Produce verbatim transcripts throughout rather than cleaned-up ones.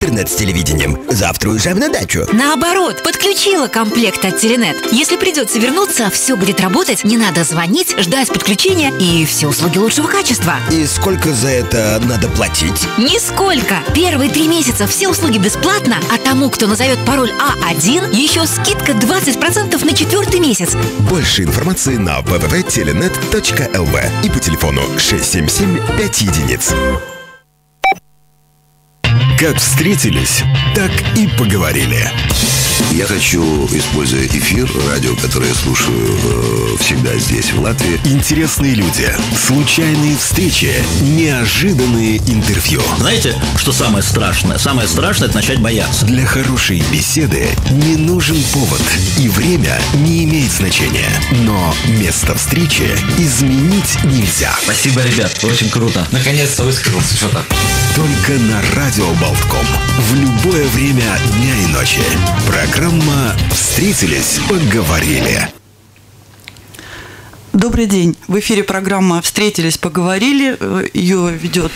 Интернет с телевидением. Завтра уезжаем на дачу. Наоборот, подключила комплект от Теленет. Если придется вернуться, все будет работать, не надо звонить, ждать подключения и все услуги лучшего качества. И сколько за это надо платить? Нисколько. Первые три месяца все услуги бесплатно, а тому, кто назовет пароль А один, еще скидка двадцать процентов на четвертый месяц. Больше информации на вэ вэ вэ точка теленет точка эл вэ и по телефону шесть семь семь пять единиц. Как встретились, так и поговорили. Я хочу, используя эфир, радио, которое я слушаю э, всегда здесь, в Латвии. Интересные люди, случайные встречи, неожиданные интервью. Знаете, что самое страшное? Самое страшное – это начать бояться. Для хорошей беседы не нужен повод, и время не имеет значения. Но место встречи изменить нельзя. Спасибо, ребят, очень круто. Наконец-то высказался что-то. Только на Радио Балтком. В любое время дня и ночи. Программа «Встретились, поговорили». Добрый день. В эфире программа «Встретились, поговорили». Ее ведет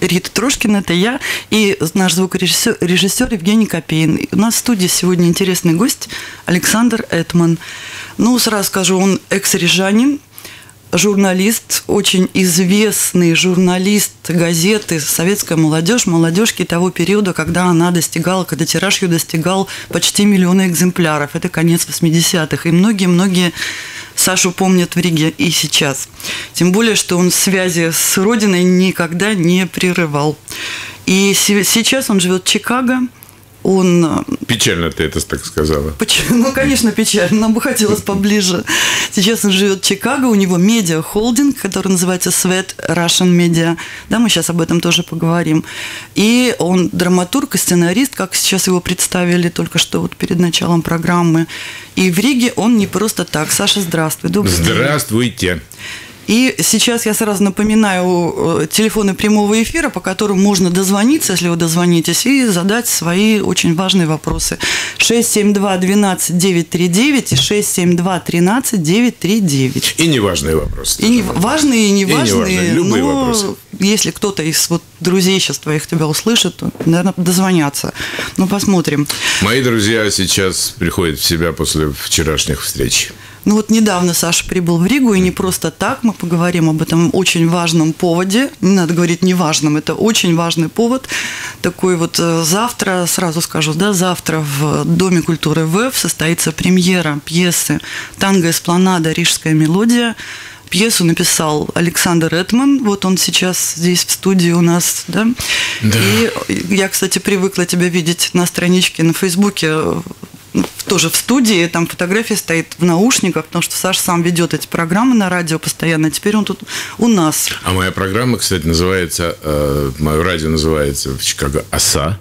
Рита Трошкина, это я, и наш звукорежиссер режиссер Евгений Копеин. И у нас в студии сегодня интересный гость Александр Этман. Ну, сразу скажу, он экс-рижанин, журналист, очень известный журналист газеты «Советская молодежь», молодежки того периода, когда она достигала, когда тираж ее достигал почти миллиона экземпляров. Это конец восьмидесятых. И многие-многие Сашу помнят в Риге и сейчас. Тем более, что он связи с родиной никогда не прерывал. И сейчас он живет в Чикаго. Он... Печально ты это так сказала. Почему? Ну, конечно, печально. Нам бы хотелось поближе. Сейчас он живет в Чикаго. У него медиа-холдинг, который называется Svet Russian Media. Да, мы сейчас об этом тоже поговорим. И он драматург и сценарист, как сейчас его представили только что вот перед началом программы. И в Риге он не просто так. Саша, здравствуй. Добрый день. Здравствуйте. И сейчас я сразу напоминаю телефоны прямого эфира, по которым можно дозвониться, если вы дозвонитесь, и задать свои очень важные вопросы. шесть семь два один два девять три девять и шесть семь два один три девять три девять. И неважные вопросы. И не... Важные и неважные. И неважные. Любые но вопросы. Если кто-то из вот друзей сейчас твоих тебя услышит, то, наверное, дозвонятся. Ну, посмотрим. Мои друзья сейчас приходят в себя после вчерашних встреч. Ну вот недавно Саша прибыл в Ригу, и не просто так, мы поговорим об этом очень важном поводе, не надо говорить неважном, это очень важный повод, такой вот завтра, сразу скажу, да, завтра в Доме культуры ВЭФ состоится премьера пьесы «Танго Эспланада. Рижская мелодия». Пьесу написал Александр Этман, вот он сейчас здесь в студии у нас, да? Да. И я, кстати, привыкла тебя видеть на страничке на Фейсбуке, тоже в студии, там фотография стоит в наушниках, потому что Саша сам ведет эти программы на радио постоянно, а теперь он тут у нас. А моя программа, кстати, называется, э, мое радио называется в Чикаго «Оса»,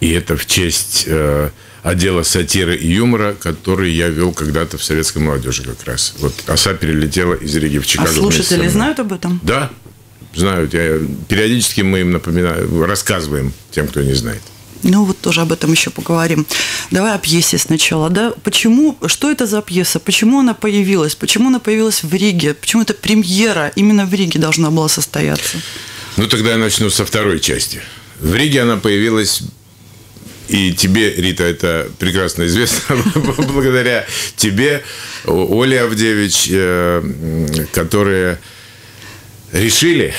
и это в честь э, отдела сатиры и юмора, который я вел когда-то в «Советской молодежи» как раз. Вот «Оса» перелетела из Риги в Чикаго. А слушатели знают об этом? Да, знают. Я, периодически мы им напоминаем, рассказываем тем, кто не знает. Ну, вот тоже об этом еще поговорим. Давай о пьесе сначала, да? Почему, что это за пьеса? Почему она появилась? Почему она появилась в Риге? Почему эта премьера именно в Риге должна была состояться? Ну, тогда я начну со второй части. В Риге она появилась, и тебе, Рита, это прекрасно известно, благодаря тебе, Оле Авдевич, которые... решили,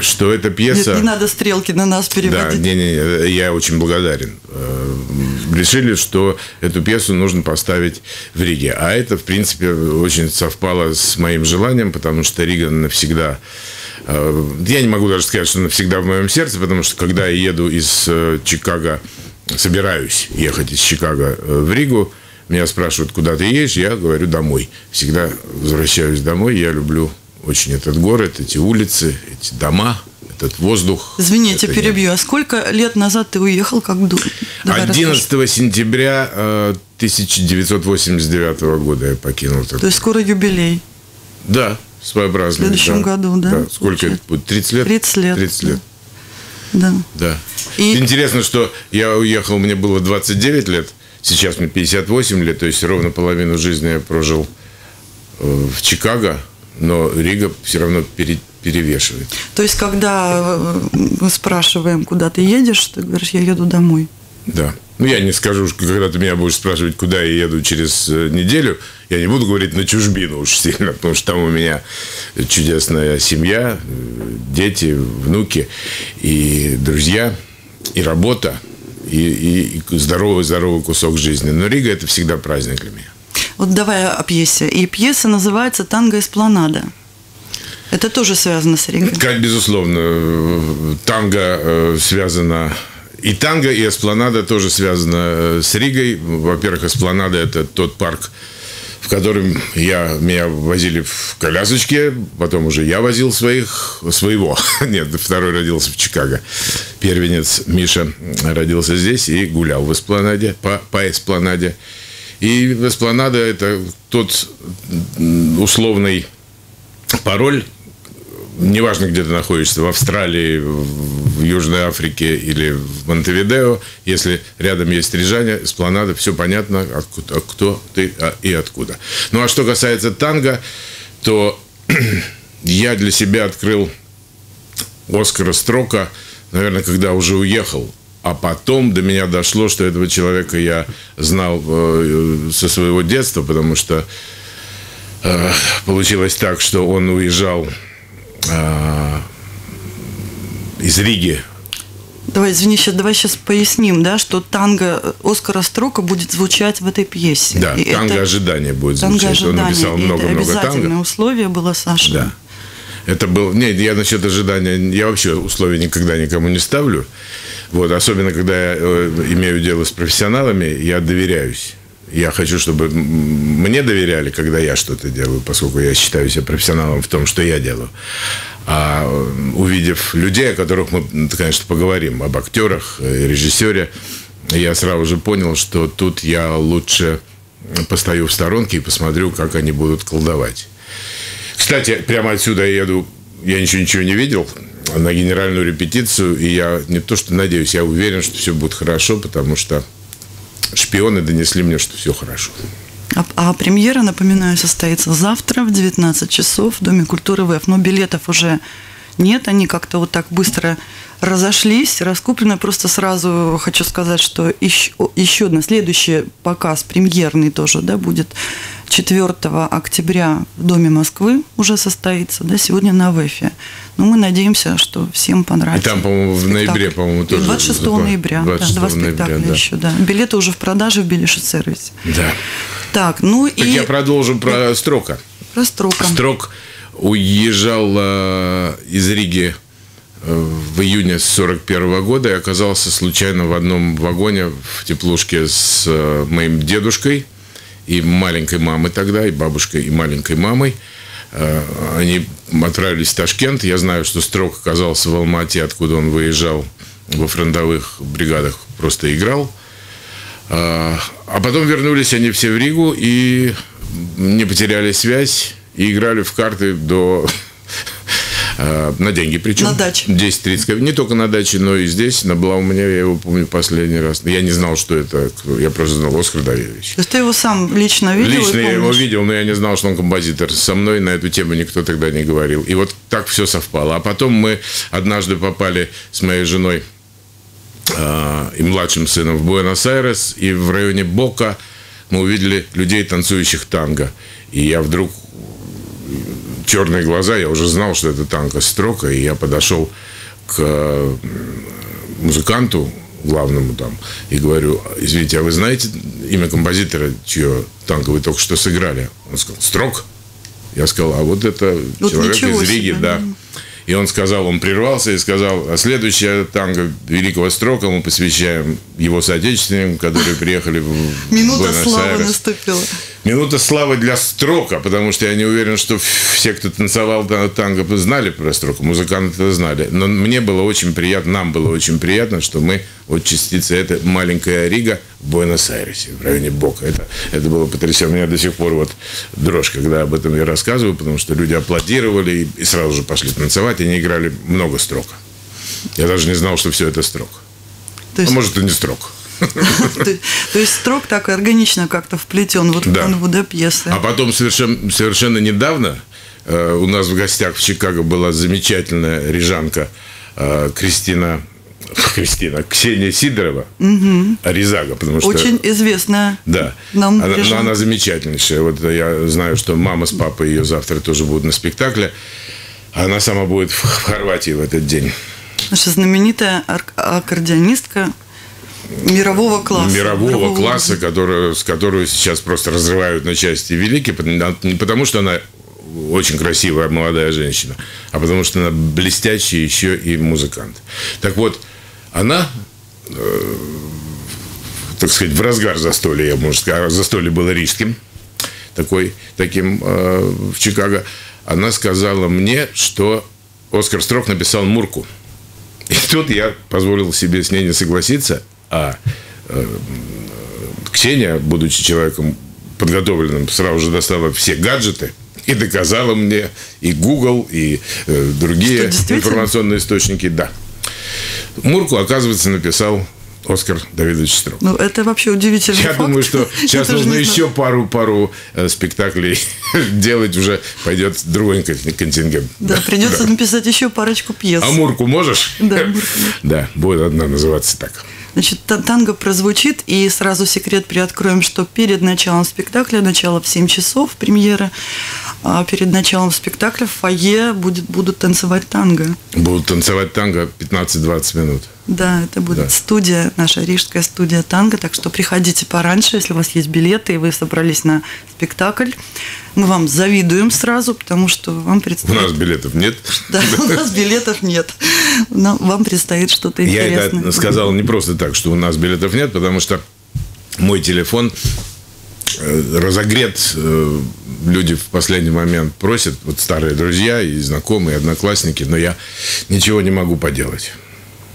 что эта пьеса... Не, не надо стрелки на нас переводить. Да, не, не, я очень благодарен. Решили, что эту пьесу нужно поставить в Риге. А это, в принципе, очень совпало с моим желанием, потому что Рига навсегда... Я не могу даже сказать, что навсегда в моем сердце, потому что, когда я еду из Чикаго, собираюсь ехать из Чикаго в Ригу, меня спрашивают, куда ты едешь, я говорю, домой. Всегда возвращаюсь домой, я люблю... очень этот город, эти улицы, эти дома, этот воздух. Извините, это перебью. Я... А сколько лет назад ты уехал? Как дом? одиннадцатого сентября тысяча девятьсот восемьдесят девятого года я покинул. То есть скоро юбилей. Да, своеобразный. В следующем да, году, да? Да. Сколько это будет? тридцать лет? тридцать лет. тридцать лет. Да. Да. И... Интересно, что я уехал, мне было двадцать девять лет, сейчас мне пятьдесят восемь лет, то есть ровно половину жизни я прожил в Чикаго. Но Рига все равно перед, перевешивает. То есть, когда мы спрашиваем, куда ты едешь, ты говоришь, я еду домой. Да. Ну, я не скажу, когда ты меня будешь спрашивать, куда я еду через неделю, я не буду говорить на чужбину уж сильно, потому что там у меня чудесная семья, дети, внуки, и друзья, и работа, и здоровый-здоровый кусок жизни. Но Рига – это всегда праздник для меня. Вот давай о пьесе. И пьеса называется «Танго Эспланада». Это тоже связано с Ригой? Безусловно. Танго связано... И танго, и эспланада тоже связаны с Ригой. Во-первых, эспланада – это тот парк, в котором я, меня возили в колясочке, потом уже я возил своих, своего. Нет, второй родился в Чикаго. Первенец Миша родился здесь и гулял в эспланаде, по, по эспланаде. И эспланада – это тот условный пароль, неважно, где ты находишься, в Австралии, в Южной Африке или в Монтевидео, если рядом есть Рижане, эспланада, все понятно, откуда, кто ты и откуда. Ну, а что касается танго, то я для себя открыл Оскара Строка, наверное, когда уже уехал. А потом до меня дошло, что этого человека я знал со своего детства, потому что получилось так, что он уезжал... из Риги. Давай, извини, сейчас, давай сейчас поясним, да, что танго Оскара Строка будет звучать в этой пьесе. Да, и танго это... ожидание будет звучать. Танго ожидание. Он написал много-много танго. Обязательное условие было, Саша. Да. Это был... Нет, я насчет ожидания... Я вообще условия никогда никому не ставлю. Вот, особенно, когда я имею дело с профессионалами, я доверяюсь. Я хочу, чтобы мне доверяли, когда я что-то делаю, поскольку я считаю себя профессионалом в том, что я делаю. А увидев людей, о которых мы, конечно, поговорим, об актерах, режиссере, я сразу же понял, что тут я лучше постою в сторонке и посмотрю, как они будут колдовать. Кстати, прямо отсюда я еду, я ничего, ничего не видел, на генеральную репетицию, и я не то что надеюсь, я уверен, что все будет хорошо, потому что шпионы донесли мне, что все хорошо. А, а премьера, напоминаю, состоится завтра в девятнадцать часов в Доме культуры ВЭФ. Но билетов уже нет, они как-то вот так быстро разошлись, раскуплены. Просто сразу хочу сказать, что еще, еще одна, следующий показ премьерный тоже, да, будет четвёртого октября в Доме Москвы уже состоится, да, сегодня на ВЭФе. Но мы надеемся, что всем понравится. И там, по-моему, в ноябре, по-моему, тоже. двадцать шестого ноября. двадцать шестого да, два спектакля ноября, да. еще, да. Билеты уже в продаже в билет-сервисе. Да. Так, ну так и... я продолжу про Строка. Про Строка. Строк уезжал из Риги в июне сорок первого года и оказался случайно в одном вагоне в теплушке с моим дедушкой и маленькой мамой тогда, и бабушкой, и маленькой мамой. Они отправились в Ташкент. Я знаю, что Строк оказался в Алмате, откуда он выезжал, во фронтовых бригадах просто играл. А потом вернулись они все в Ригу и не потеряли связь. И играли в карты до... на деньги причем. На даче. десять-тридцать. Не только на даче, но и здесь. Она была у меня, я его помню, последний раз. Я не знал, что это. Я просто знал Оскар Давидович. То есть ты его сам лично видел? Лично я его видел, но я не знал, что он композитор. Со мной на эту тему никто тогда не говорил. И вот так все совпало. А потом мы однажды попали с моей женой э, и младшим сыном в Буэнос-Айрес. И в районе Бока мы увидели людей, танцующих танго. И я вдруг... черные глаза, я уже знал, что это танго Строка, и я подошел к музыканту главному там и говорю: извините, а вы знаете имя композитора, чье танго вы только что сыграли? Он сказал: Строк. Я сказал: а вот это вот человек из Риги, себе, да. да. И он сказал, он прервался и сказал: а следующее танго великого Строка мы посвящаем его соотечественникам, которые приехали в Минута славы наступила. Минута славы для Строка, потому что я не уверен, что все, кто танцевал танго, знали про Строка, музыканты знали. Но мне было очень приятно, нам было очень приятно, что мы вот частицы этой маленькая Рига в Буэнос-Айресе, в районе Бока. Это, это было потрясающе. У меня до сих пор вот дрожь, когда об этом я рассказываю, потому что люди аплодировали и, и сразу же пошли танцевать, и они играли много Строка. Я даже не знал, что все это Строк. То есть... А может, и не Строк. То есть Строк так органично как-то вплетен вот в канву до пьесы. А потом совершенно недавно У нас в гостях в Чикаго была замечательная рижанка Кристина, Кристина Ксения Сидорова, угу. Рязага, потому что... Очень известная да, нам она, но она замечательнейшая. Вот я знаю, что мама с папой ее завтра тоже будут на спектакле. Она сама будет в Хорватии в этот день. Наша знаменитая аккордеонистка мирового класса. Мирового, мирового класса, которую, с которую сейчас просто разрывают на части великие. Не потому, что она очень красивая молодая женщина, а потому, что она блестящая еще и музыкант. Так вот, она, э, так сказать, в разгар застолья, я могу сказать, застолье было рижским, такой, таким э, в Чикаго, она сказала мне, что Оскар Строк написал «Мурку». И тут я позволил себе с ней не согласиться, а э, Ксения, будучи человеком подготовленным, сразу же достала все гаджеты и доказала мне и Google, и э, другие информационные источники. Да. Мурку, оказывается, написал Оскар Давидович Строк. Ну, это вообще удивительно. Я факт. думаю, что сейчас нужно еще пару, пару э, спектаклей делать, уже пойдет другой контингент. Да, да. Придется да. написать еще парочку пьес. А Мурку можешь? Да, Мурку. Да, будет одна называться так. Значит, танго прозвучит, и сразу секрет приоткроем, что перед началом спектакля, начало в семь часов премьера, перед началом спектакля в фойе будет, будут танцевать танго. Будут танцевать танго пятнадцать-двадцать минут. Да, это будет да. студия, наша рижская студия танго, так что приходите пораньше, если у вас есть билеты, и вы собрались на спектакль. Мы вам завидуем сразу, потому что вам предстоит... У нас билетов нет. Да, у нас билетов нет. Но вам предстоит что-то интересное. Я это сказал не просто так, что у нас билетов нет, потому что мой телефон разогрет. Люди в последний момент просят, вот старые друзья и знакомые, и одноклассники, но я ничего не могу поделать.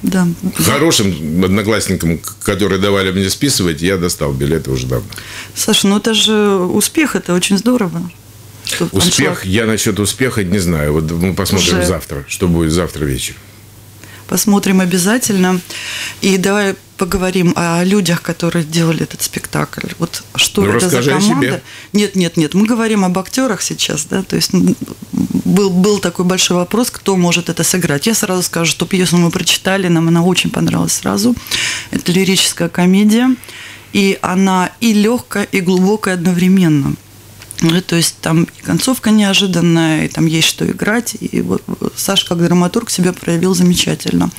Да. Хорошим одноклассникам, которые давали мне списывать, я достал билеты уже давно. Саша, ну это же успех, это очень здорово. Успех, я насчет успеха не знаю. Вот мы посмотрим уже завтра, что будет завтра вечером. Посмотрим обязательно. И давай поговорим о людях, которые делали этот спектакль. Вот что ну, это за команда? Нет, нет, нет. Мы говорим об актерах сейчас, да. То есть был, был такой большой вопрос, кто может это сыграть. Я сразу скажу, что пьесу мы прочитали, нам она очень понравилась сразу. Это лирическая комедия, и она и легкая, и глубокая одновременно. То есть там и концовка неожиданная, и там есть что играть. И вот Саша как драматург себя проявил замечательно.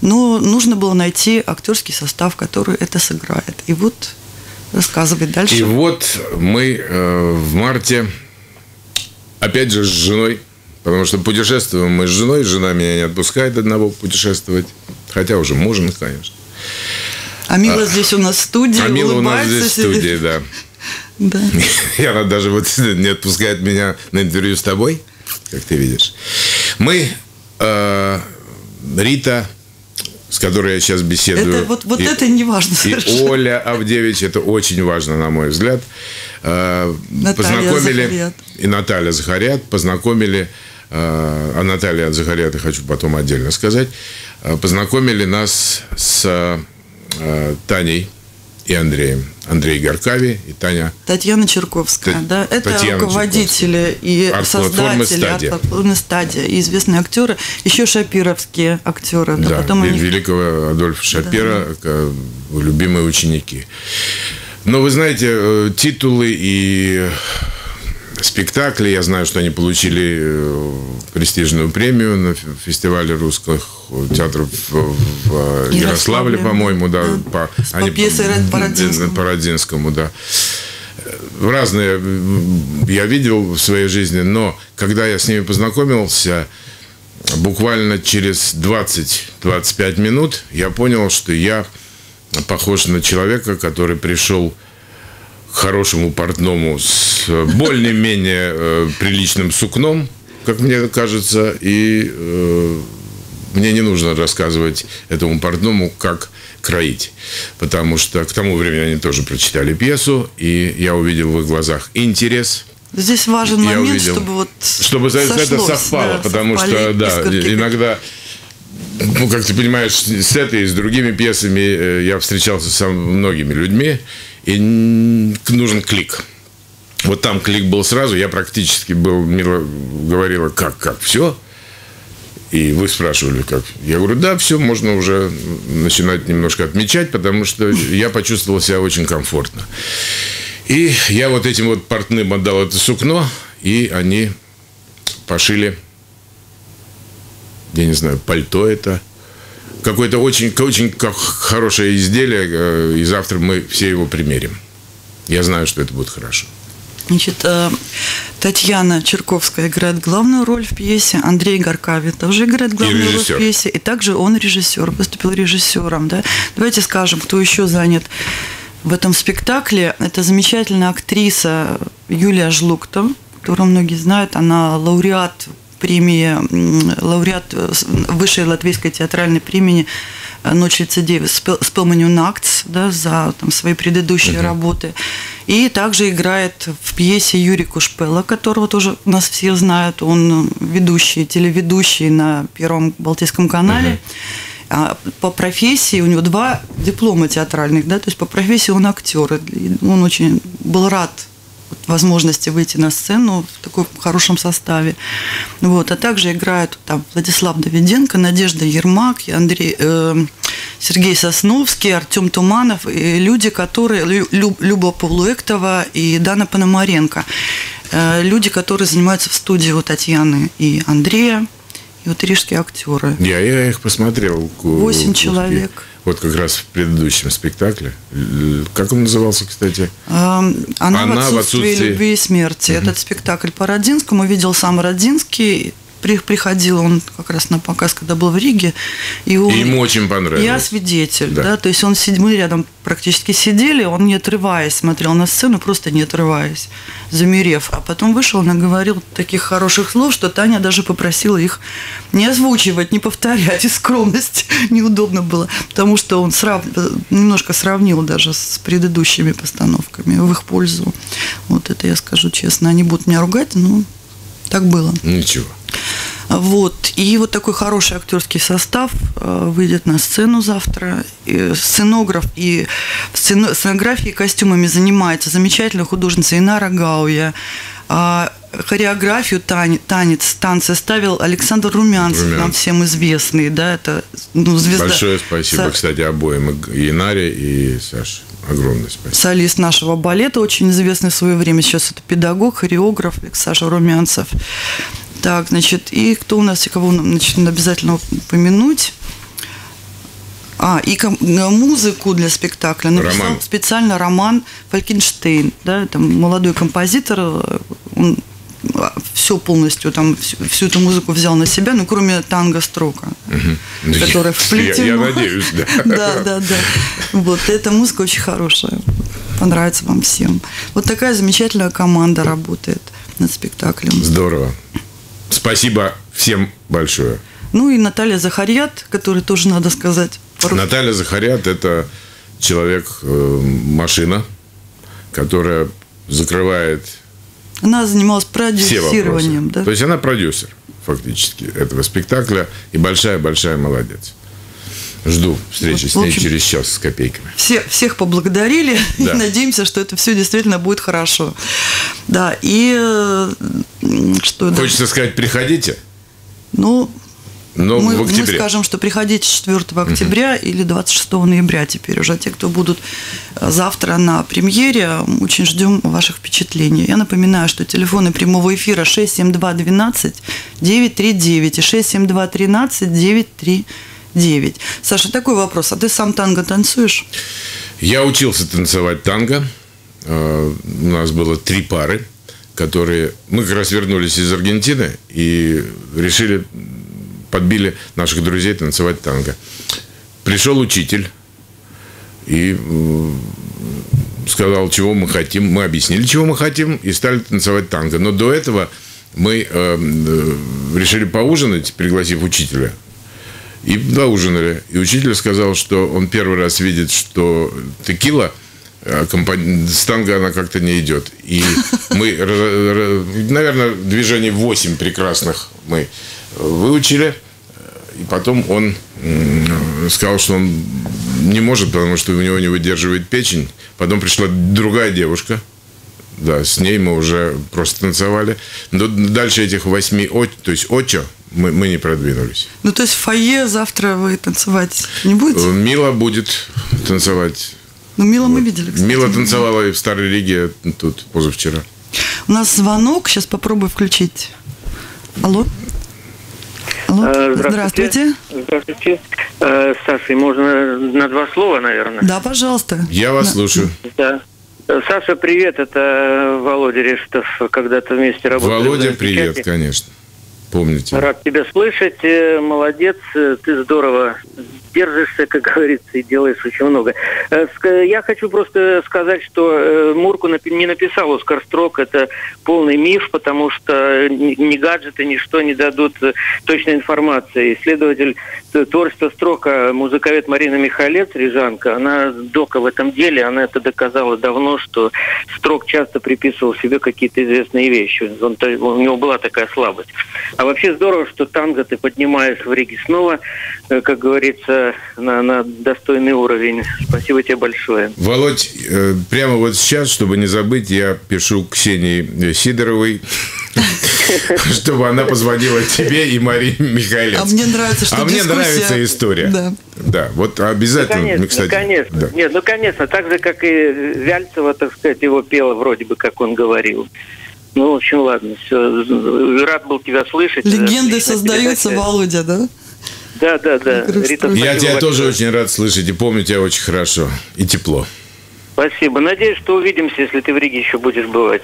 Но нужно было найти актерский состав, который это сыграет. И вот рассказывать дальше. И вот мы э, в марте опять же с женой, потому что путешествуем мы с женой, жена меня не отпускает одного путешествовать, хотя уже мужем, конечно. А Мила а, здесь у нас в студии. А Мила у нас здесь в студии, да. Да. И она даже вот не отпускает меня на интервью с тобой, как ты видишь. Мы, э, Рита, с которой я сейчас беседую. Это, вот вот и, это не важно. И Оля Авдевич, это очень важно, на мой взгляд. Э, познакомили Захарьят. И Наталья Захарьят познакомили. Э, а Наталья Захарьят, я хочу потом отдельно сказать. Э, познакомили нас с э, Таней и Андреем. Андрей Гаркави и Таня... Татьяна Черковская, Т... да. Это Татьяна руководители и создатели арт-платформы «Стадия». И известные актеры, еще шапировские актеры. Да, да потом они... великого Адольфа Шапира, да. Любимые ученики. Но вы знаете, титулы и спектакли, я знаю, что они получили престижную премию на фестивале русских театров в Ярославле, по-моему, да, да. По, они, по пьесе Бородинскому. Бородинскому, да. Разные я видел в своей жизни, но когда я с ними познакомился, буквально через двадцать-двадцать пять минут я понял, что я похож на человека, который пришел к хорошему портному с более-менее э, приличным сукном, как мне кажется, и э, мне не нужно рассказывать этому портному, как кроить, потому что к тому времени они тоже прочитали пьесу, и я увидел в их глазах интерес. Здесь важен я момент, увидел, чтобы вот чтобы сошлось, это совпало, да, потому что да, иногда... Ну, как ты понимаешь, с этой и с другими пьесами я встречался со многими людьми, и нужен клик. Вот там клик был сразу. Я практически был... Мила говорила, как, как, все? И вы спрашивали, как? Я говорю, да, все, можно уже начинать немножко отмечать, потому что я почувствовал себя очень комфортно. И я вот этим вот портным отдал это сукно, и они пошили, я не знаю, пальто это. Какое-то очень, очень хорошее изделие, и завтра мы все его примерим. Я знаю, что это будет хорошо. Значит, Татьяна Черковская играет главную роль в пьесе, Андрей Гаркави тоже играет главную роль в пьесе, и также он режиссер, поступил режиссером. Да? Давайте скажем, кто еще занят в этом спектакле. Это замечательная актриса Юлия Жлукта, которую многие знают, она лауреат премии, лауреат высшей латвийской театральной премии «Ночь рецидивы» «Спелманю Нактс», да, за там, свои предыдущие uh-huh. работы. И также играет в пьесе Юрику Шпела, которого тоже нас все знают. Он ведущий, телеведущий на Первом Балтийском канале. Uh-huh. А по профессии у него два диплома театральных, да, то есть по профессии он актер. Он очень был рад возможности выйти на сцену в таком хорошем составе. Вот. А также играют там Владислав Давиденко, Надежда Ермак, Андрей, э, Сергей Сосновский, Артем Туманов, и люди, которые, Лю, Люба Павлуэктова и Дана Пономаренко. Э, люди, которые занимаются в студии у Татьяны и Андрея, и вот рижские актеры. Я, я их посмотрел. Восемь человек. Вот как раз в предыдущем спектакле. Как он назывался, кстати? Она, Она в, отсутствии в отсутствии любви и смерти. Угу. Этот спектакль по Родзинскому видел сам Родзинский. Приходил он как раз на показ, когда был в Риге. И он... Ему очень понравилось. Я свидетель. Да. Да? То есть он, мы рядом практически сидели, он не отрываясь смотрел на сцену, просто не отрываясь, замерев. А потом вышел, наговорил таких хороших слов, что Таня даже попросила их не озвучивать, не повторять. И скромность неудобно было. Потому что он срав... немножко сравнил даже с предыдущими постановками в их пользу. Вот это я скажу честно. Они будут меня ругать, но так было. Ничего. Вот. И вот такой хороший актерский состав выйдет на сцену завтра. И сценограф и сценографией и костюмами занимается замечательная художница Инара Гауя. Хореографию танец, танец танцы ставил Александр Румянцев, Румянцев, нам всем известный, да, это, ну, звезда. Большое спасибо, Са... кстати, обоим, и Наре, и Саше. Огромное спасибо. Солист нашего балета, очень известный в свое время, сейчас это педагог, хореограф Саша Румянцев. Так, значит, и кто у нас, и кого нам, значит, обязательно упомянуть? А, и музыку для спектакля написал Роман. специально Роман Фалькенштейн, да, там молодой композитор, он все полностью, там, всю, всю эту музыку взял на себя, ну, кроме танго Строка, угу. которая вплетена. Я, я надеюсь, да. Да, да, да. Вот, эта музыка очень хорошая, понравится вам всем. Вот такая замечательная команда работает над спектаклем. Здорово. Спасибо всем большое. Ну и Наталья Захарьят, которой тоже надо сказать. Наталья Захарьят – это человек-машина, которая закрывает... Она занималась продюсированием. Да? То есть, она продюсер, фактически, этого спектакля. И большая-большая молодец. Жду встречи вот, с ней общем, через час с копейками. Все, всех поблагодарили. Да. И надеемся, что это все действительно будет хорошо. Да, и... что? Хочется да? сказать, приходите. Ну... Но мы, мы скажем, что приходите четвёртого октября угу. или двадцать шестого ноября теперь уже. Те, кто будут завтра на премьере, очень ждем ваших впечатлений. Я напоминаю, что телефоны прямого эфира шесть семь два один два девять три девять и шесть семь два один три девять три девять. Саша, такой вопрос. А ты сам танго танцуешь? Я учился танцевать танго. У нас было три пары, которые... Мы как раз вернулись из Аргентины и решили... Подбили наших друзей танцевать танго. Пришел учитель и сказал, чего мы хотим. Мы объяснили, чего мы хотим, и стали танцевать танго. Но до этого мы э, решили поужинать, пригласив учителя. И доужинали. И учитель сказал, что он первый раз видит, что текила... С танго она как-то не идет. И мы, наверное, движение восемь прекрасных мы выучили. И потом он сказал, что он не может, потому что у него не выдерживает печень. Потом пришла другая девушка, Да, с ней мы уже просто танцевали. Но дальше этих восьми, то есть очо, мы, мы не продвинулись. Ну, то есть в фойе завтра вы танцевать не будете? Мила будет танцевать. Ну, Мила вот. Мы видели, кстати. Мила танцевала и в Старой Риге тут позавчера. У нас звонок, сейчас попробую включить. Алло. Алло. Здравствуйте. Здравствуйте. Здравствуйте. Саша, можно на два слова, наверное? Да, пожалуйста. Я вас да. слушаю. Да. Саша, привет, это Володя Рештов, когда-то вместе работали. Володя, привет, конечно, помните. Рад тебя слышать, молодец, ты здорово держишься, как говорится, и делаешь очень много. Я хочу просто сказать, что Мурку не написал Оскар Строк, это полный миф, потому что ни гаджеты, ничто не дадут точной информации. Исследователь творчества Строка, музыковед Марина Михалец, рижанка, она дока в этом деле, она это доказала давно, что Строк часто приписывал себе какие-то известные вещи. Он, у него была такая слабость. А вообще здорово, что танго ты поднимаешь в Риге снова, как говорится, на, на достойный уровень. Спасибо тебе большое. Володь, прямо вот сейчас, чтобы не забыть, я пишу Ксении Сидоровой, чтобы она позвонила тебе и Марине Михайловне. А мне нравится, что дискуссия... нравится история. Да. Да, вот обязательно. Ну, конечно, ну, кстати, ну, конечно. Да. Нет, ну, конечно, так же, как и Вяльцева, так сказать, его пела вроде бы, как он говорил. Ну, в общем, ладно, все. Рад был тебя слышать. Легенды создаются, Володя, да? Да, да, да. Рита, я тебя большое. Тоже очень рад слышать и помню тебя очень хорошо. И тепло. Спасибо. Надеюсь, что увидимся, если ты в Риге еще будешь бывать.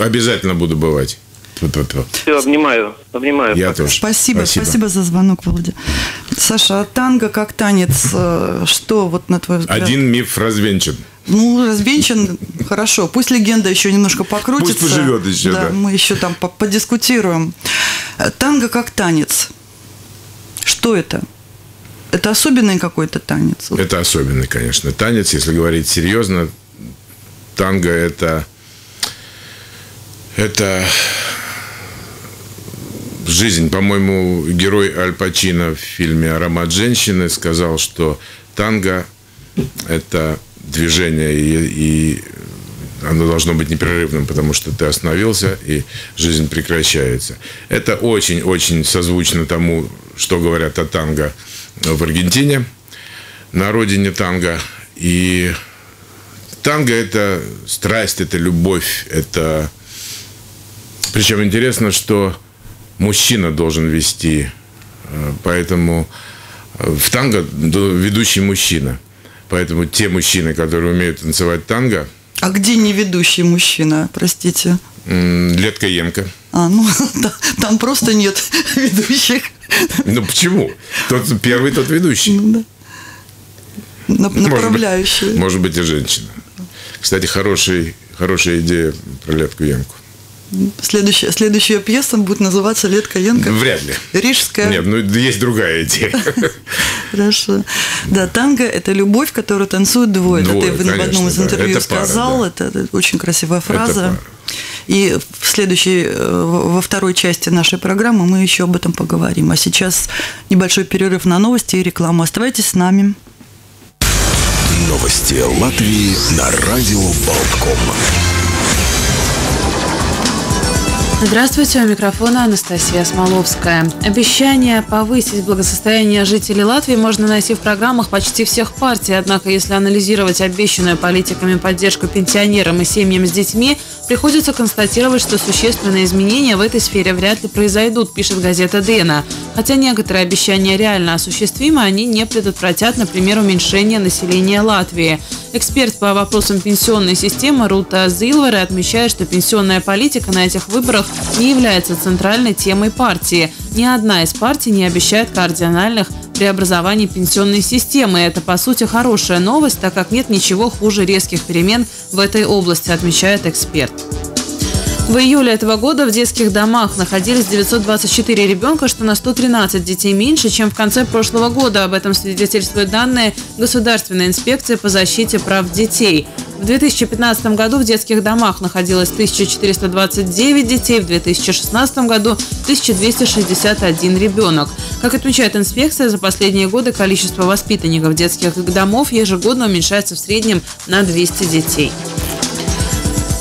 Обязательно буду бывать. Все, обнимаю. Обнимаю. Я тоже. Спасибо, спасибо, спасибо за звонок, Володя. Саша, а танго как танец, что вот на твой взгляд? Один миф развенчан. Ну, развенчан, хорошо. Пусть легенда еще немножко покрутится. Пусть поживет еще, да. да. Мы еще там подискутируем. Танго как танец. Что это? Это особенный какой-то танец? Это особенный, конечно, танец. Если говорить серьезно, танго – это... Это жизнь. По-моему, герой Аль Пачино в фильме «Аромат женщины» сказал, что танго – это движение, и, и оно должно быть непрерывным, потому что ты остановился, и жизнь прекращается. Это очень-очень созвучно тому, что говорят о танго в Аргентине, на родине танго. И танго – это страсть, это любовь, это... Причем интересно, что мужчина должен вести, поэтому в танго ведущий мужчина. Поэтому те мужчины, которые умеют танцевать танго... А где не ведущий мужчина, простите? Летка Емко. А, ну, да, там просто нет ведущих. Ну, почему? Тот первый, тот ведущий. Ну, да. Направляющий. Может быть, может быть, и женщина. Кстати, хороший, хорошая идея про Летку Емку. Следующая, следующая пьеса будет называться «Летка Янка». Вряд ли. Рижская. Нет, ну есть другая идея. Хорошо. Да, танго – это любовь, которую танцуют двое. Ты в одном из интервью сказал, это очень красивая фраза. И в следующей, во второй части нашей программы мы еще об этом поговорим. А сейчас небольшой перерыв на новости и рекламу. Оставайтесь с нами. Новости Латвии на Радио Балтком. Здравствуйте, у микрофона Анастасия Смоловская. Обещание повысить благосостояние жителей Латвии можно найти в программах почти всех партий. Однако, если анализировать обещанную политиками поддержку пенсионерам и семьям с детьми, приходится констатировать, что существенные изменения в этой сфере вряд ли произойдут, пишет газета «Дена». Хотя некоторые обещания реально осуществимы, они не предотвратят, например, уменьшение населения Латвии. Эксперт по вопросам пенсионной системы Рута Зилвера отмечает, что пенсионная политика на этих выборах не является центральной темой партии. Ни одна из партий не обещает кардинальных преобразований пенсионной системы. Это, по сути, хорошая новость, так как нет ничего хуже резких перемен в этой области, отмечает эксперт. В июле этого года в детских домах находились девятьсот двадцать четыре ребенка, что на сто тринадцать детей меньше, чем в конце прошлого года. Об этом свидетельствуют данные Государственной инспекции по защите прав детей. В две тысячи пятнадцатом году в детских домах находилось тысяча четыреста двадцать девять детей, в две тысячи шестнадцатом году тысяча двести шестьдесят один ребенок. Как отмечает инспекция, за последние годы количество воспитанников детских домов ежегодно уменьшается в среднем на двести детей.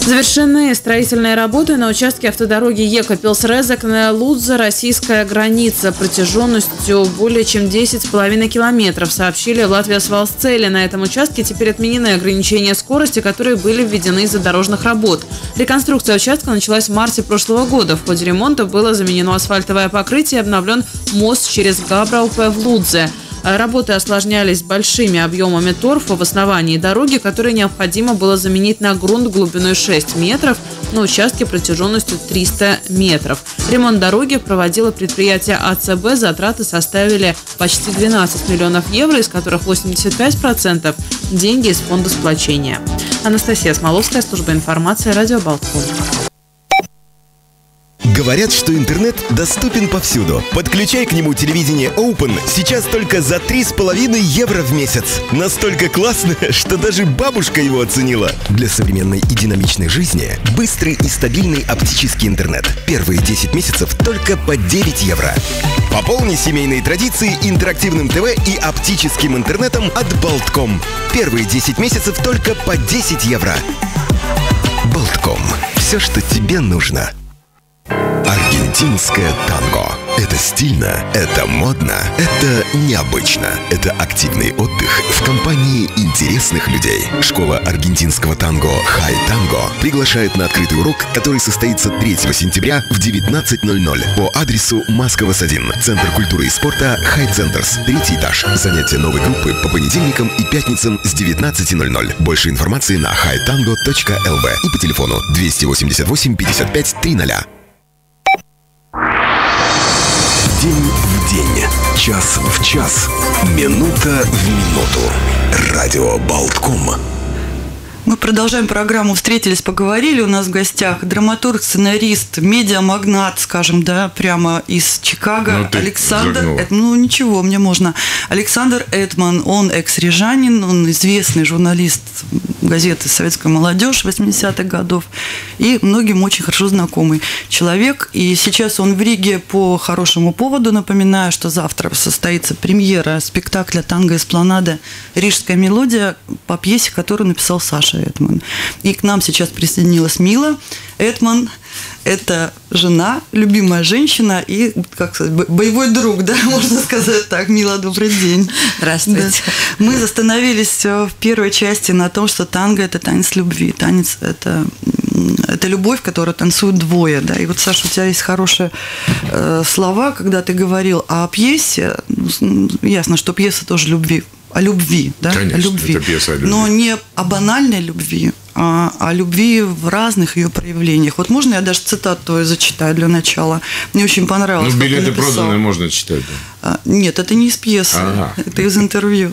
Завершены строительные работы на участке автодороги Екапилс-Резекне-Лудза, российская граница, протяженностью более чем десять с половиной километров, сообщили Латвия с Валсцели. На этом участке теперь отменены ограничения скорости, которые были введены из-за дорожных работ. Реконструкция участка началась в марте прошлого года. В ходе ремонта было заменено асфальтовое покрытие и обновлен мост через Габраупе в Лудзе. Работы осложнялись большими объемами торфа в основании дороги, которые необходимо было заменить на грунт глубиной шесть метров на участке протяженностью триста метров. Ремонт дороги проводило предприятие АЦБ. Затраты составили почти двенадцать миллионов евро, из которых восемьдесят пять процентов – деньги из фонда сплочения. Анастасия Смоловская, служба информации, Радио Балтком. Говорят, что интернет доступен повсюду. Подключай к нему телевидение Open сейчас только за три с половиной евро в месяц. Настолько классно, что даже бабушка его оценила. Для современной и динамичной жизни быстрый и стабильный оптический интернет. Первые десять месяцев только по девять евро. Пополни семейные традиции интерактивным ТВ и оптическим интернетом от Балтком. Первые десять месяцев только по десять евро. Балтком. Все, что тебе нужно. Аргентинское танго. Это стильно, это модно, это необычно. Это активный отдых в компании интересных людей. Школа аргентинского танго «Хай Танго» приглашает на открытый урок, который состоится третьего сентября в девятнадцать ноль ноль по адресу Маскова один, Центр культуры и спорта «Хай Центрс», третий этаж. Занятия новой группы по понедельникам и пятницам с девятнадцати ноль ноль. Больше информации на хайtango точка эл вэ и по телефону двести восемьдесят восемь пятьдесят пять триста. День в день, час в час, минута в минуту. Радио Балтком. Мы продолжаем программу «Встретились, поговорили». У нас в гостях драматург, сценарист, медиамагнат, скажем, да, прямо из Чикаго. Ну, Александр Этман. Ну, ничего, мне можно. Александр Этман, он экс-рижанин, он известный журналист газеты «Советская молодежь» восьмидесятых годов. И многим очень хорошо знакомый человек. И сейчас он в Риге по хорошему поводу. Напоминаю, что завтра состоится премьера спектакля «Танго Эспланада. Рижская мелодия» по пьесе, которую написал Саша Этман. И к нам сейчас присоединилась Мила Этман. Это жена, любимая женщина и, как сказать, боевой друг, да, можно сказать так. Мила, добрый день. Здравствуйте. Да. Мы остановились в первой части на том, что танго – это танец любви. Танец – это, это любовь, которую танцуют двое, да. И вот, Саша, у тебя есть хорошие э, слова, когда ты говорил о пьесе. Ясно, что пьеса тоже любви. О любви, да? Конечно, о любви. Это пьеса о любви. Но не о банальной любви, а о любви в разных ее проявлениях. Вот можно я даже цитату твою зачитаю для начала? Мне очень понравилось. Ну, билеты проданы, можно читать. Да? Нет, это не из пьесы, ага. Это из интервью.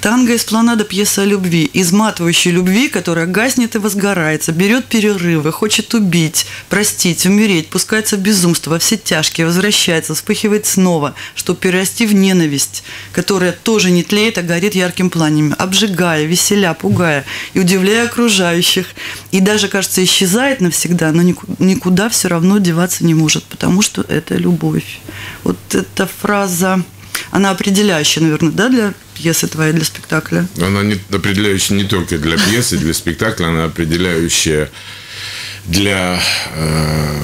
«Танго Эспланада» – пьеса о любви, изматывающей любви, которая гаснет и возгорается, берет перерывы, хочет убить, простить, умереть, пускается в безумство, во все тяжкие, возвращается, вспыхивает снова, чтобы перерасти в ненависть, которая тоже не тлеет, а горит ярким пламенем, обжигая, веселя, пугая и удивляя окружающих. И даже, кажется, исчезает навсегда, но никуда все равно деваться не может, потому что это любовь. Вот эта фраза… Она определяющая, наверное, да, для пьесы твоей, для спектакля? Она не, определяющая не только для пьесы, для спектакля, она определяющая для э,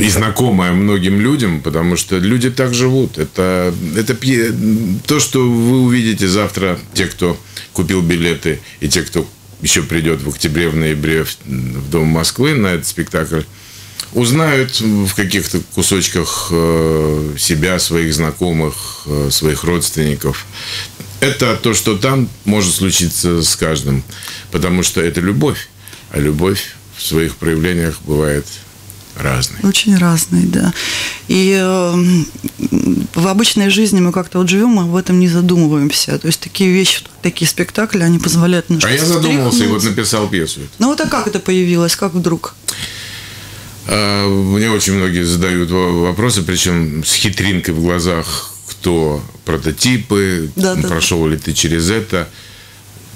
и знакомая многим людям, потому что люди так живут. Это, это пье... то, что вы увидите завтра, те, кто купил билеты, и те, кто еще придет в октябре, в ноябре в, в Дом Москвы на этот спектакль, узнают в каких-то кусочках себя, своих знакомых, своих родственников. Это то, что там может случиться с каждым. Потому что это любовь. А любовь в своих проявлениях бывает разной. Очень разной, да. И в обычной жизни мы как-то вот живем, мы об этом не задумываемся. То есть такие вещи, такие спектакли, они позволяют нам что-то. А я задумался и вот написал пьесу. Ну вот, а как это появилось? Как вдруг? Мне очень многие задают вопросы, причем с хитринкой в глазах, кто прототипы, да, да, прошел ли ты через это.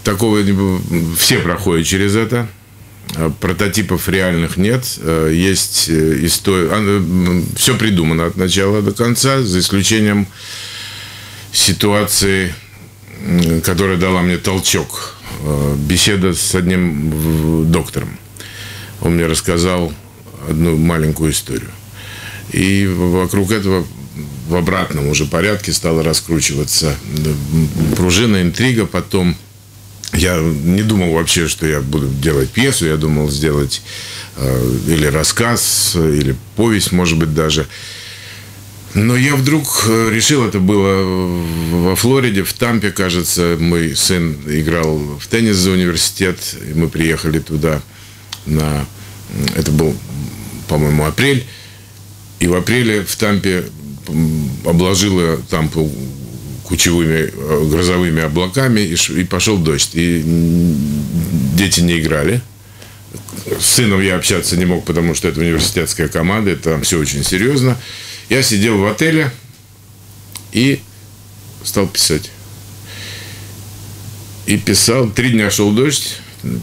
Такого все проходят через это. Прототипов реальных нет. Есть история. Все придумано от начала до конца, за исключением ситуации, которая дала мне толчок. Беседа с одним доктором. он мне рассказал одну маленькую историю. И вокруг этого в обратном уже порядке стала раскручиваться пружина, интрига. Потом я не думал вообще, что я буду делать пьесу. Я думал сделать э, или рассказ, или повесть, может быть, даже. Но я вдруг решил, это было во Флориде, в Тампе, кажется. Мой сын играл в теннис за университет. И мы приехали туда на... Это был, по-моему, апрель. И в апреле в Тампе обложило Тампу кучевыми грозовыми облаками, и пошел дождь. И дети не играли. С сыном я общаться не мог, потому что это университетская команда, это там все очень серьезно. Я сидел в отеле и стал писать. И писал. Три дня шел дождь.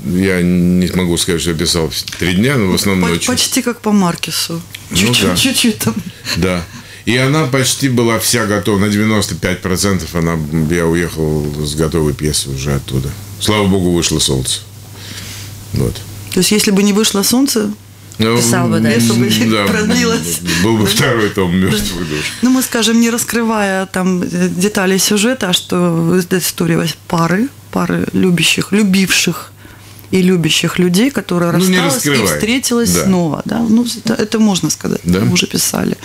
Я не могу сказать, что я писал три дня, но в основном ночью. Почти как по Маркесу. Чуть-чуть там. Да. И она почти была вся готова. На девяносто пять процентов она, я уехал с готовой пьесой уже оттуда. Слава богу, вышло солнце. Вот. То есть, если бы не вышло солнце, ну, писал бы, да, если бы да, продлилось. Был бы второй том «Мертвых душ». Ну, мы скажем, не раскрывая там детали сюжета, а что это история пары, пары любящих, любивших и любящих людей, которые ну, рассталась и встретилась да. снова. Да? Ну, это, это можно сказать, да? Мы уже писали.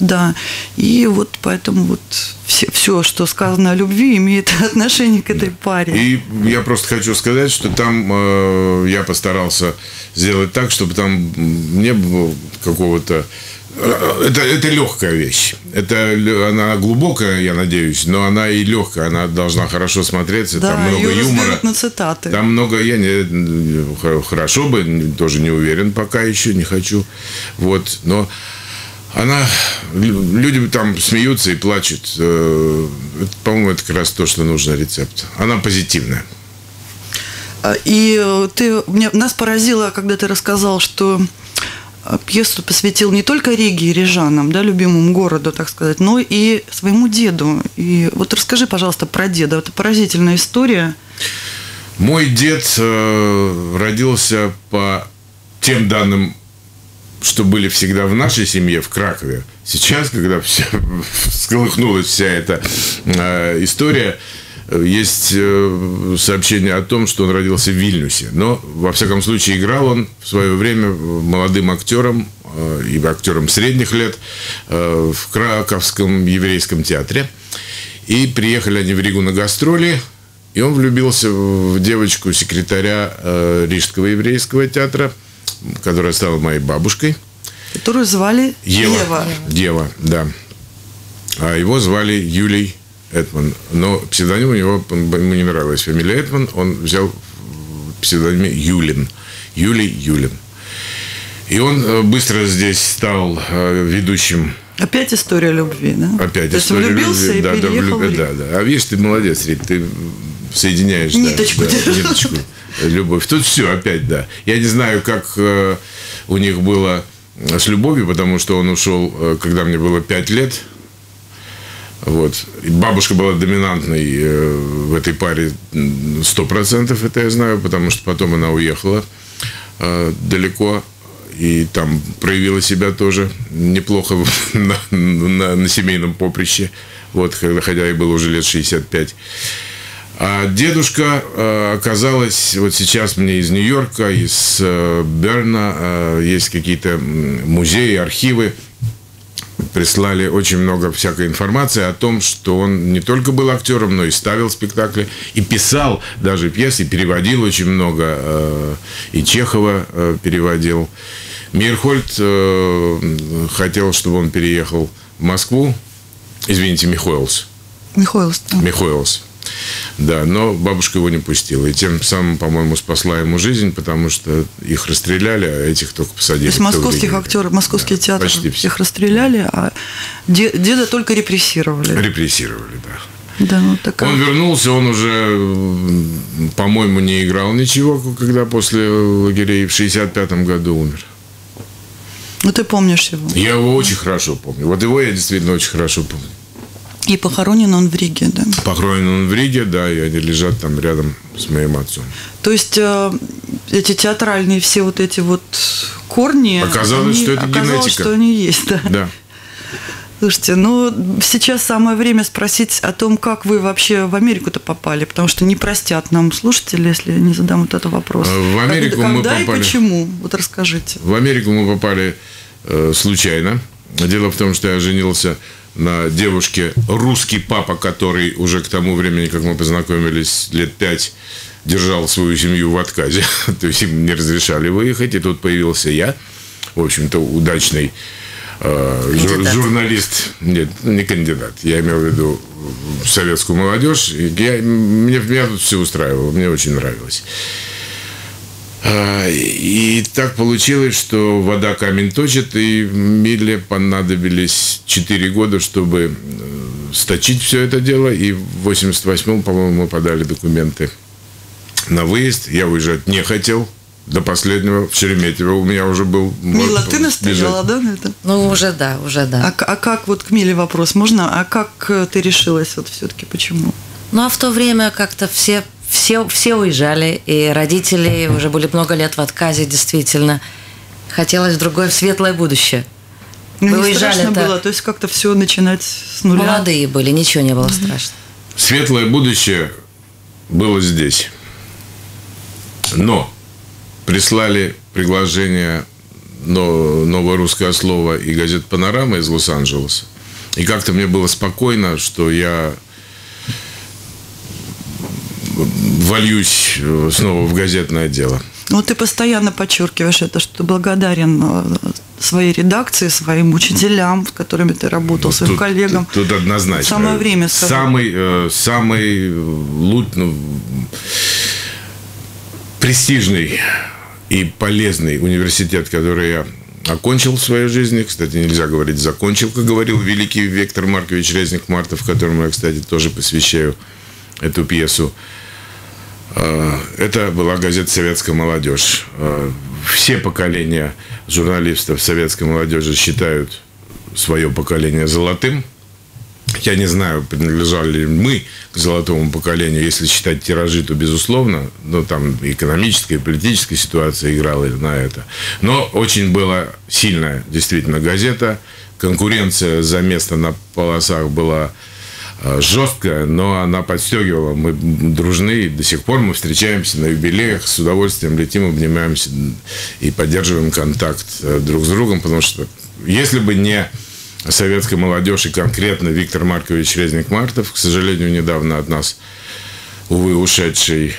Да, и вот поэтому вот все, все, что сказано о любви, имеет отношение к этой паре. И я просто хочу сказать, что там э, я постарался сделать так, чтобы там не было какого-то... Это, это легкая вещь. Это, она глубокая, я надеюсь, но она и легкая, она должна хорошо смотреться. Да, там много юмора. На цитаты. Там много, я не, хорошо бы, тоже не уверен пока еще, не хочу. Вот, но... Она, люди там смеются и плачут. По-моему, это как раз то, что нужно, рецепт. Она позитивная. И ты, меня, нас поразило, когда ты рассказал, что пьесу посвятил не только Риге и рижанам, да, любимому городу, так сказать, но и своему деду. И вот расскажи, пожалуйста, про деда. Это поразительная история. Мой дед родился по тем данным, что были всегда в нашей семье, в Кракове. Сейчас, когда вся, всколыхнулась вся эта э, история, есть э, сообщение о том, что он родился в Вильнюсе. Но, во всяком случае, играл он в свое время молодым актером э, и актером средних лет э, в Краковском еврейском театре. И приехали они в Ригу на гастроли. И он влюбился в девочку секретаря э, Рижского еврейского театра, которая стала моей бабушкой. Которую звали Ева. Ева. Ева, да. А его звали Юлий Этман. Но псевдоним у него, ему не нравилась фамилия Этман, он взял псевдоним Юлин. Юлий Юлин. И он быстро здесь стал ведущим. Опять история любви, да? Опять То история влюбился любви. И да, переехал да, влюб... да, да. А видишь, ты молодец, Рит, ты соединяешь ниточку. Да, да, ниточку. Любовь. Тут все опять, да. Я не знаю, как э, у них было с любовью, потому что он ушел, э, когда мне было пять лет. Вот. И бабушка была доминантной э, в этой паре сто процентов, это я знаю, потому что потом она уехала э, далеко. И там проявила себя тоже неплохо на, на, на семейном поприще. Вот, хотя ей было уже лет шестьдесят пять. А дедушка, оказалось, вот сейчас мне из Нью-Йорка, из Берна, есть какие-то музеи, архивы, прислали очень много всякой информации о том, что он не только был актером, но и ставил спектакли, и писал даже пьесы, переводил очень много, и Чехова переводил. Мейерхольд хотел, чтобы он переехал в Москву, извините, Михоэлс. Михоэлс. Да. Михоэлс. Да, но бабушка его не пустила. И тем самым, по-моему, спасла ему жизнь, потому что их расстреляли, а этих только посадили. То есть московских актеров, московские да, театры их расстреляли, а деда только репрессировали. Репрессировали, да. Да, вот такая. Он вернулся, он уже, по-моему, не играл ничего, когда после лагерей в шестьдесят пятом году умер. Ну, ты помнишь его? Я его очень хорошо помню. Вот его я действительно очень хорошо помню. И похоронен он в Риге, да? Похоронен он в Риге, да, и они лежат там рядом с моим отцом. То есть эти театральные все вот эти вот корни... Оказалось, они, что это оказалось, генетика. Что они есть, да. Да. Слушайте, ну, сейчас самое время спросить о том, как вы вообще в Америку-то попали, потому что не простят нам слушатели, если не задам вот этот вопрос. В Америку когда, мы когда попали... и почему? Вот расскажите. В Америку мы попали э, случайно. Дело в том, что я женился на девушке, русский папа, который уже к тому времени, как мы познакомились, лет пять, держал свою семью в отказе. То есть им не разрешали выехать, и тут появился я, в общем-то, удачный... Жур, журналист, нет, не кандидат, я имел в виду советскую молодежь, я, мне, меня тут все устраивало, мне очень нравилось. И так получилось, что вода камень точит, и Миле понадобились четыре года, чтобы сточить все это дело, и в восемьдесят восьмом, по-моему, мы подали документы на выезд, я уезжать не хотел. До последнего в Шереметьево у меня уже был... Мила, ты настояла, да, на это? Ну, уже да, уже да. А, а как, вот к Миле вопрос можно, а как ты решилась вот все-таки, почему? Ну, а в то время как-то все, все, все уезжали, и родители уже были много лет в отказе, действительно. Хотелось в другое, в светлое будущее. Ну, не страшно это... было, то есть как-то все начинать с нуля? Молодые были, ничего не было mm-hmm. страшно. Светлое будущее было здесь. Но... Прислали приглашение «Новое русское слово» и газет «Панорама» из Лос-Анджелеса. И как-то мне было спокойно, что я вольюсь снова в газетное дело. Ну, ты постоянно подчеркиваешь это, что ты благодарен своей редакции, своим учителям, с которыми ты работал, своим тут, коллегам. Тут, тут однозначно. Самое время. Скажу. Самый, самый лучший, престижный и полезный университет, который я окончил в своей жизни. Кстати, нельзя говорить «закончил», как говорил великий Виктор Маркович Резник-Мартов, которому я, кстати, тоже посвящаю эту пьесу. Это была газета «Советская молодежь». Все поколения журналистов советской молодежи считают свое поколение золотым. Я не знаю, принадлежали ли мы к золотому поколению, если считать тиражи, то безусловно, но там экономическая и политическая ситуация играла на это. Но очень была сильная действительно газета, конкуренция за место на полосах была жесткая, но она подстегивала, мы дружны, до сих пор мы встречаемся на юбилеях, с удовольствием летим, обнимаемся и поддерживаем контакт друг с другом, потому что если бы не... советской молодежи, конкретно Виктор Маркович Резник-Мартов, к сожалению, недавно от нас, увы, ушедший,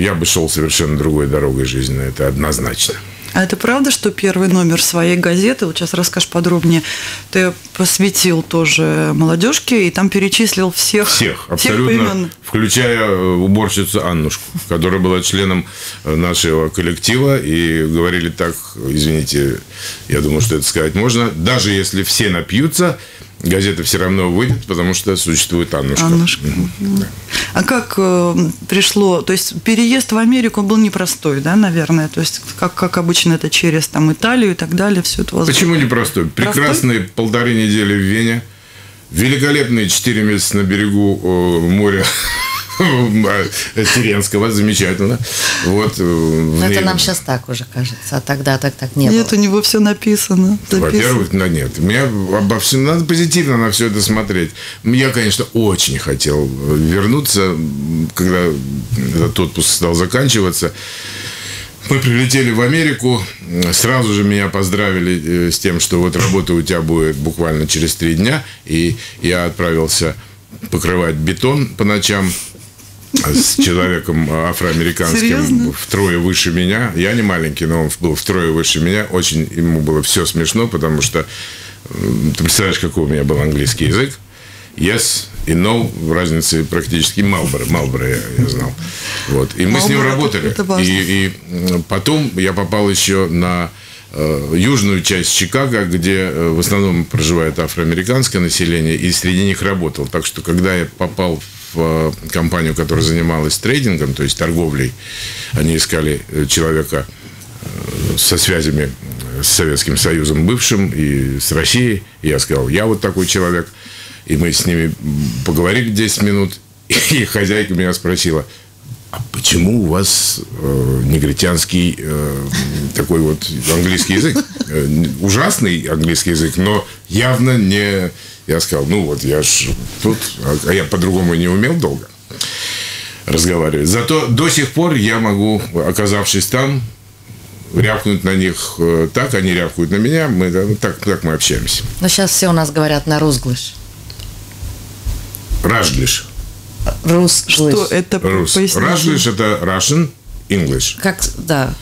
я бы шел совершенно другой дорогой жизни, это однозначно. А это правда, что первый номер своей газеты, вот сейчас расскажешь подробнее, ты посвятил тоже молодежке, и там перечислил всех? Всех, абсолютно, всех, включая уборщицу Аннушку, которая была членом нашего коллектива, и говорили так, извините, я думаю, что это сказать можно, даже если все напьются, газета все равно выйдет, потому что существует Аннушка. Аннушка. Угу. Да. А как э, пришло, то есть переезд в Америку был непростой, да, наверное, то есть как, как обычно это через там, Италию и так далее, все это возможно. Почему непростой? Прекрасные простой? полторы недели в Вене, великолепные четыре месяца на берегу э, моря Теренского, замечательно. Вот, но это нам сейчас так уже кажется, а тогда так так не было. Нет, у него все написано. Во-первых, ну нет, меня обо всем надо позитивно на все это смотреть. Я, конечно, очень хотел вернуться, когда этот отпуск стал заканчиваться. Мы прилетели в Америку, сразу же меня поздравили с тем, что вот работа у тебя будет буквально через три дня, и я отправился покрывать бетон по ночам. С человеком афроамериканским. Серьезно? Втрое выше меня. Я не маленький, но он был втрое выше меня. Очень ему было все смешно, потому что ты представляешь, какой у меня был английский язык. Yes и no, разницы практически. Marlboro, Marlboro я, я знал. Вот. И мы Marlboro, с ним работали. Это, это и, и потом я попал еще на э, южную часть Чикаго, где э, в основном проживает афроамериканское население, и среди них работал. Так что, когда я попал в в компанию, которая занималась трейдингом, то есть торговлей, они искали человека со связями с Советским Союзом бывшим и с Россией. И я сказал, я вот такой человек. И мы с ними поговорили десять минут. И хозяйка меня спросила, а почему у вас э, негритянский э, такой вот английский язык? Э, ужасный английский язык, но явно не... Я сказал, ну вот, я ж тут, а я по-другому не умел долго разговаривать. Зато до сих пор я могу, оказавшись там, рявкнуть на них так, они рявкают на меня, мы так, так мы общаемся. Но сейчас все у нас говорят на розглыш. Разглыш. Рус, что это? Разглыш это Russian English. Как, да.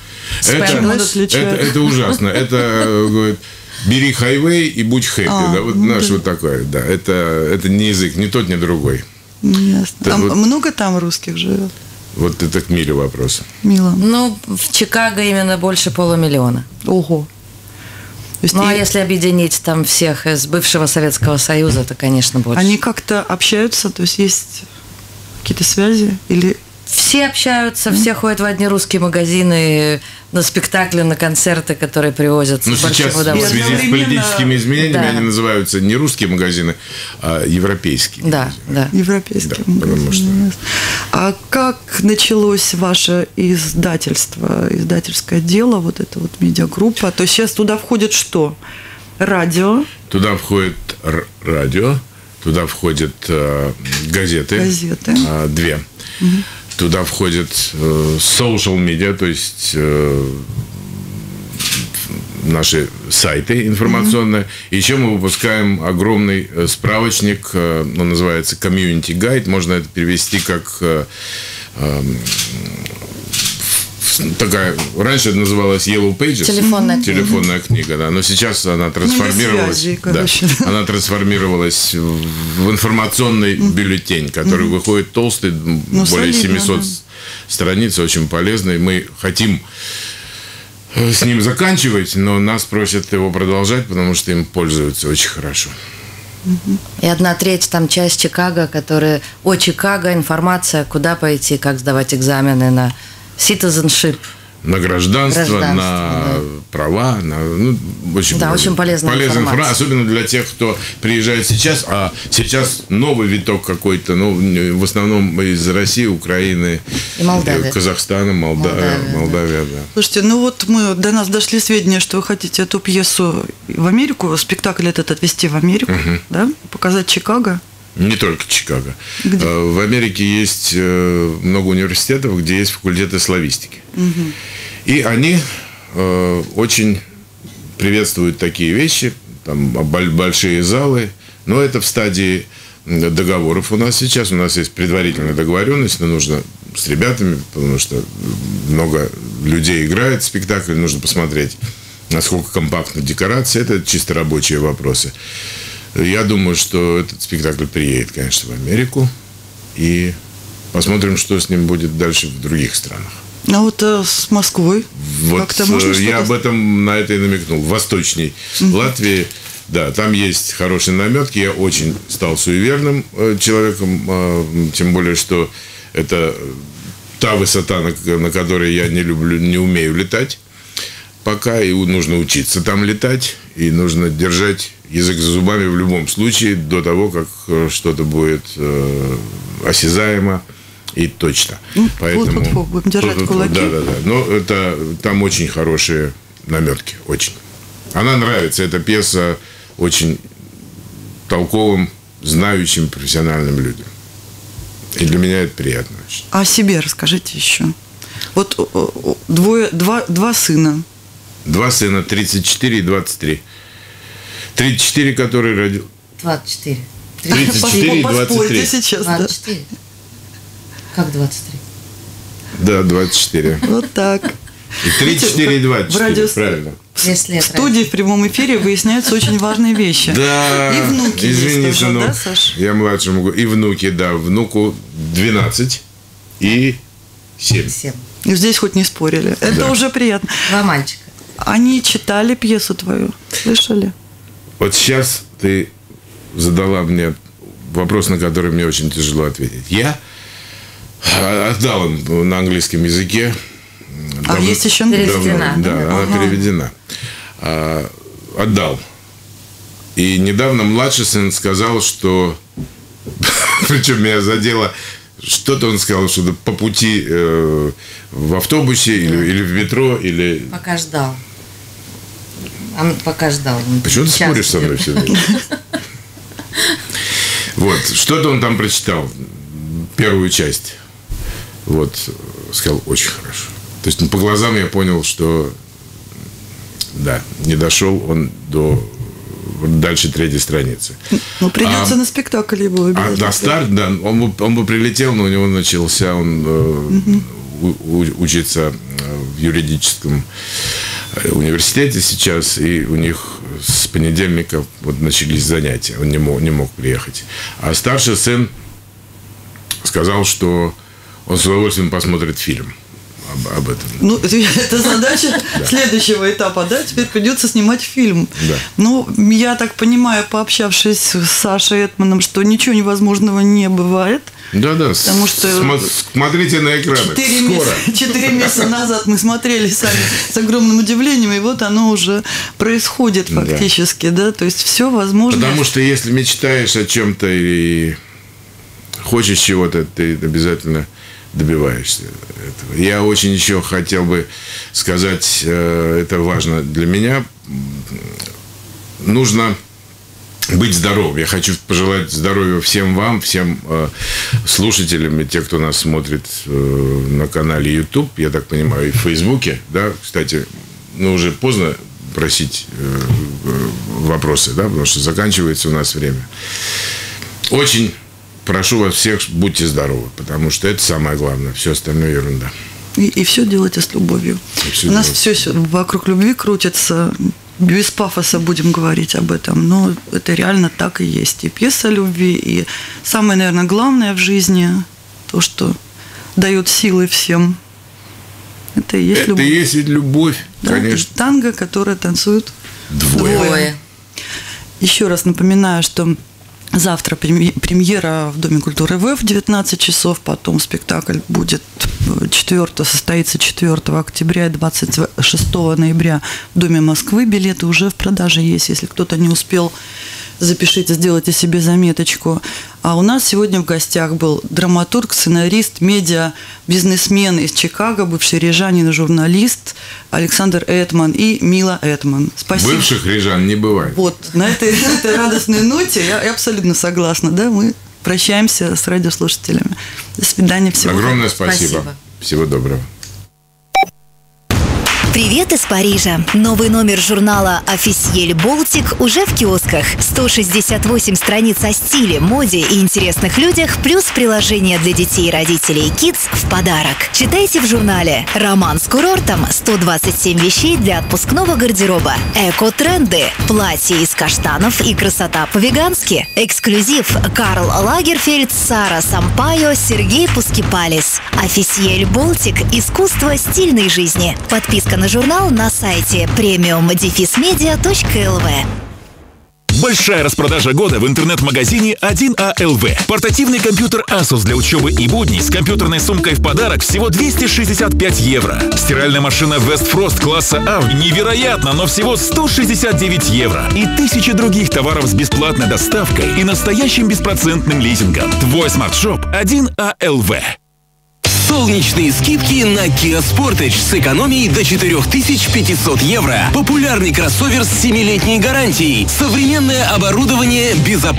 Это, это, это ужасно. Это говорит, бери хайвей и будь хэппи. А, да, вот ну, наш да. вот такой. Да, это, это не язык, ни тот, ни другой. Ясно. А вот, много там русских живет? Вот это к Миле вопрос. Мила. Ну, в Чикаго именно больше полумиллиона. Ого. Есть, ну, и... а если объединить там всех из бывшего Советского Союза, то, конечно, больше. Они как-то общаются? То есть, есть какие-то связи? Или... Все общаются, mm-hmm. все ходят в одни русские магазины, на спектакли, на концерты, которые привозят. Ну, сейчас в связи с политическими изменениями да. они называются не русские магазины, а европейские. Да, да. Европейские да, магазины. Потому что... А как началось ваше издательство, издательское дело, вот эта вот медиагруппа? То есть сейчас туда входит что? Радио? Туда входит р- радио, туда входят э, газеты. Газеты. Э, две. Угу. Туда входит э, social media, то есть э, наши сайты информационные. Mm-hmm. Еще мы выпускаем огромный э, справочник, э, он называется Community Guide. Можно это перевести как... Э, э, такая, раньше это называлась Yellow Pages. Телефонная, телефонная книга. книга да, но сейчас она трансформировалась, ну, связи, да, она трансформировалась в информационный mm-hmm. бюллетень, который mm-hmm. выходит толстый, ну, более семисот да, страниц, очень полезный. Мы хотим с ним заканчивать, но нас просят его продолжать, потому что им пользуются очень хорошо. И одна треть, там часть Чикаго, которая... О, Чикаго, информация, куда пойти, как сдавать экзамены на... Citizenship. На гражданство, гражданство на да. права. На, ну, очень да, полезная, очень полезная, полезная информация. Особенно для тех, кто приезжает сейчас. А сейчас новый виток какой-то. Ну, в основном из России, Украины, Молдавия. Казахстана, Молда... Молдавия. Молдавия да. Да. Слушайте, ну вот мы, до нас дошли сведения, что вы хотите эту пьесу в Америку, спектакль этот отвезти в Америку, угу. да? Показать Чикаго. Не только Чикаго. Где? В Америке есть много университетов, где есть факультеты славистики. Угу. И они очень приветствуют такие вещи, там большие залы, но это в стадии договоров у нас сейчас. У нас есть предварительная договоренность, но нужно с ребятами, потому что много людей играет в спектакль, нужно посмотреть, насколько компактна декорация. Это чисто рабочие вопросы. Я думаю, что этот спектакль приедет, конечно, в Америку. И посмотрим, что с ним будет дальше в других странах. А вот а с Москвой? Вот как-то можно что-то... Я об этом на это и намекнул. В восточной mm-hmm. Латвии, да, там есть хорошие наметки. Я очень стал суеверным человеком, тем более, что это та высота, на которой я не люблю, не умею летать. Пока и нужно учиться там летать, и нужно держать язык за зубами в любом случае до того, как что-то будет э, осязаемо и точно. Ну, поэтому вот, вот, вот, будем держать кулаки. Да, да, да. Но это там очень хорошие наметки, очень. Она нравится, эта пьеса очень толковым, знающим, профессиональным людям. И для меня это приятно очень. О себе расскажите еще. Вот двое, два, два сына. Два сына, тридцать четыре и двадцать три. тридцать четыре, который родил... двадцать четыре. тридцать четыре и двадцать три. Сейчас, да? двадцать четыре. Как двадцать три? Да, двадцать четыре. Вот так. И тридцать четыре и двадцать четыре, радиус... правильно. В студии, в прямом эфире выясняются очень важные вещи. Да, и внуки извини, сынок. Да, Саш? Я младше могу. И внуки, да. Внуку двенадцать и семь. И здесь хоть не спорили. Это да. уже приятно. Два мальчика. Они читали пьесу твою? Слышали? Вот сейчас ты задала мне вопрос, на который мне очень тяжело ответить. Я отдал им на английском языке. А давно, есть еще переведена. Да, ага. она переведена. А, отдал. И недавно младший сын сказал, что... Причем меня задело... Что-то он сказал, что по пути э, в автобусе или, да. или в метро, или... Пока ждал. Он пока ждал. Почему ты споришь со мной все время? Вот, что-то он там прочитал, первую часть. Вот, сказал, очень хорошо. То есть, ну, по глазам я понял, что, да, не дошел он до... Дальше третьей страницы. Ну, придется а, на спектакль его выбирать. А на старт, да, он, он бы прилетел, но у него начался, он угу. у, у, учится в юридическом университете сейчас, и у них с понедельника вот начались занятия, он не мог, не мог приехать. А старший сын сказал, что он с удовольствием посмотрит фильм. Об, об этом. Ну, это задача следующего этапа, да? Теперь придется снимать фильм. Да. Ну, я так понимаю, пообщавшись с Сашей Этманом, что ничего невозможного не бывает. Да-да, потому что смотрите на экраны. Четыре меся... Четыре месяца назад мы смотрели сами с огромным удивлением, и вот оно уже происходит фактически, да? да? То есть, все возможно. Потому что, если мечтаешь о чем-то и хочешь чего-то, ты обязательно... добиваешься этого. Я очень еще хотел бы сказать, это важно для меня, нужно быть здоровым. Я хочу пожелать здоровья всем вам, всем слушателям и тем, кто нас смотрит на канале YouTube, я так понимаю, и в Фейсбуке, да, кстати, ну уже поздно просить вопросы, да, потому что заканчивается у нас время. Очень прошу вас всех, будьте здоровы, потому что это самое главное. Все остальное ерунда. И, и все делайте с любовью. У нас все, все вокруг любви крутится. Без пафоса будем говорить об этом, но это реально так и есть. И пьеса любви, и самое, наверное, главное в жизни, то, что дает силы всем, это и есть это любовь. Это есть ведь любовь, да, конечно. Танго, которое танцуют двое. двое. Еще раз напоминаю, что... Завтра премьера в Доме культуры ВЭФ в девятнадцать часов, потом спектакль будет четвёртого, состоится четвёртого октября и двадцать шестого ноября в Доме Москвы. Билеты уже в продаже есть, если кто-то не успел, запишите, сделайте себе заметочку. А у нас сегодня в гостях был драматург, сценарист, медиа, бизнесмен из Чикаго, бывший рижанин и журналист Александр Этман и Мила Этман. Спасибо. Бывших рижан не бывает. Вот, на этой, на этой радостной ноте я, я абсолютно согласна, да, мы прощаемся с радиослушателями. До свидания, всего доброго. Огромное спасибо. спасибо. Всего доброго. Привет из Парижа! Новый номер журнала «Офисьель Болтик» уже в киосках. сто шестьдесят восемь страниц о стиле, моде и интересных людях, плюс приложение для детей и родителей «Kids» в подарок. Читайте в журнале «Роман с курортом», сто двадцать семь вещей для отпускного гардероба, эко-тренды, платья из каштанов и красота по-вегански, эксклюзив Карл Лагерфельд, Сара Сампайо, Сергей Пускипалис. «Офисьель Болтик» – искусство стильной жизни. Подписка на журнал на сайте премиум дефис медиа точка эл вэ. Большая распродажа года в интернет-магазине один а эл вэ. Портативный компьютер Asus для учебы и будней с компьютерной сумкой в подарок всего двести шестьдесят пять евро. Стиральная машина Westfrost класса А невероятно, но всего сто шестьдесят девять евро. И тысячи других товаров с бесплатной доставкой и настоящим беспроцентным лизингом. Твой смарт-шоп один а эл вэ. Солнечные скидки на Kia Sportage с экономией до четыре тысячи пятьсот евро. Популярный кроссовер с семилетней гарантией. Современное оборудование безопасности.